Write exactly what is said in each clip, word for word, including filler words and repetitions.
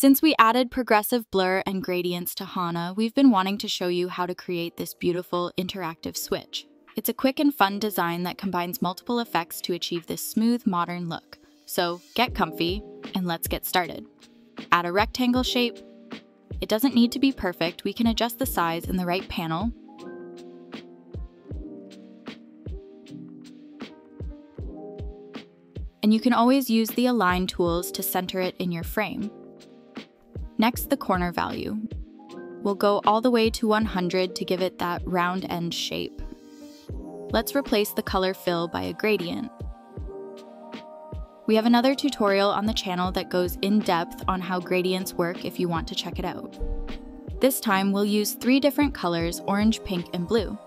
Since we added progressive blur and gradients to Hana, we've been wanting to show you how to create this beautiful interactive switch. It's a quick and fun design that combines multiple effects to achieve this smooth, modern look. So get comfy and let's get started. Add a rectangle shape. It doesn't need to be perfect. We can adjust the size in the right panel. And you can always use the align tools to center it in your frame. Next, the corner value. We'll go all the way to one hundred to give it that round end shape. Let's replace the color fill by a gradient. We have another tutorial on the channel that goes in depth on how gradients work if you want to check it out. This time we'll use three different colors, orange, pink, and blue.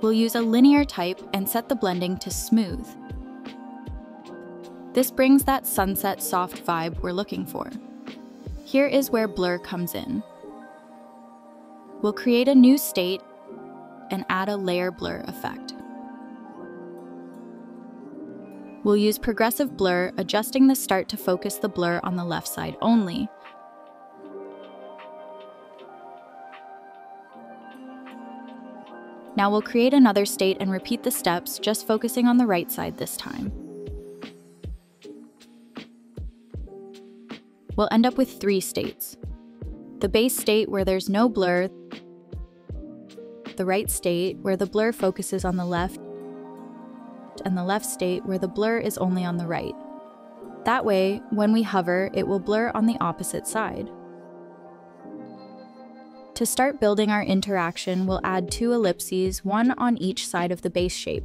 We'll use a linear type and set the blending to smooth. This brings that sunset soft vibe we're looking for. Here is where blur comes in. We'll create a new state and add a layer blur effect. We'll use progressive blur, adjusting the start to focus the blur on the left side only. Now we'll create another state and repeat the steps, just focusing on the right side this time. We'll end up with three states. The base state where there's no blur, the right state where the blur focuses on the left, and the left state where the blur is only on the right. That way, when we hover, it will blur on the opposite side. To start building our interaction, we'll add two ellipses, one on each side of the base shape.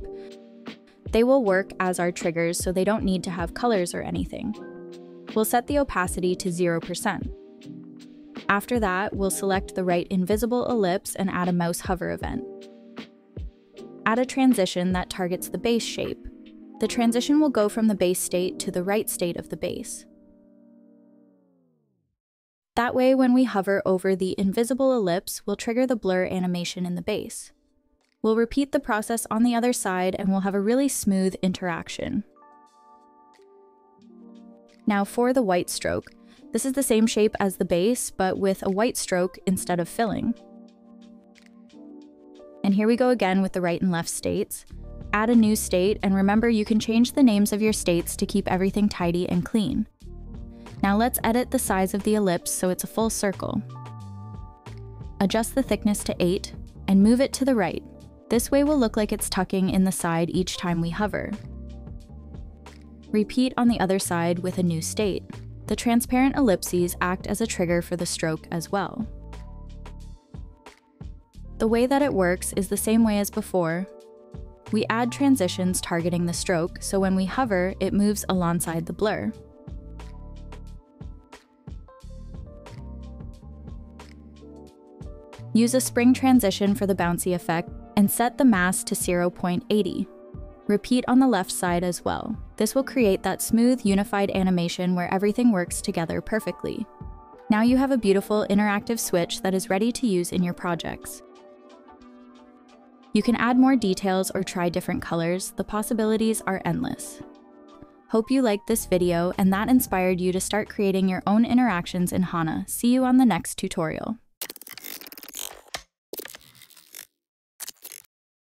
They will work as our triggers, so they don't need to have colors or anything. We'll set the opacity to zero percent. After that, we'll select the right invisible ellipse and add a mouse hover event. Add a transition that targets the base shape. The transition will go from the base state to the right state of the base. That way, when we hover over the invisible ellipse, we'll trigger the blur animation in the base. We'll repeat the process on the other side and we'll have a really smooth interaction. Now for the white stroke. This is the same shape as the base, but with a white stroke instead of filling. And here we go again with the right and left states. Add a new state, and remember you can change the names of your states to keep everything tidy and clean. Now let's edit the size of the ellipse so it's a full circle. Adjust the thickness to eight and move it to the right. This way will look like it's tucking in the side each time we hover. Repeat on the other side with a new state. The transparent ellipses act as a trigger for the stroke as well. The way that it works is the same way as before. We add transitions targeting the stroke, so when we hover, it moves alongside the blur. Use a spring transition for the bouncy effect and set the mass to zero point eight zero. Repeat on the left side as well. This will create that smooth, unified animation where everything works together perfectly. Now you have a beautiful interactive switch that is ready to use in your projects. You can add more details or try different colors. The possibilities are endless. Hope you liked this video and that inspired you to start creating your own interactions in Hana. See you on the next tutorial.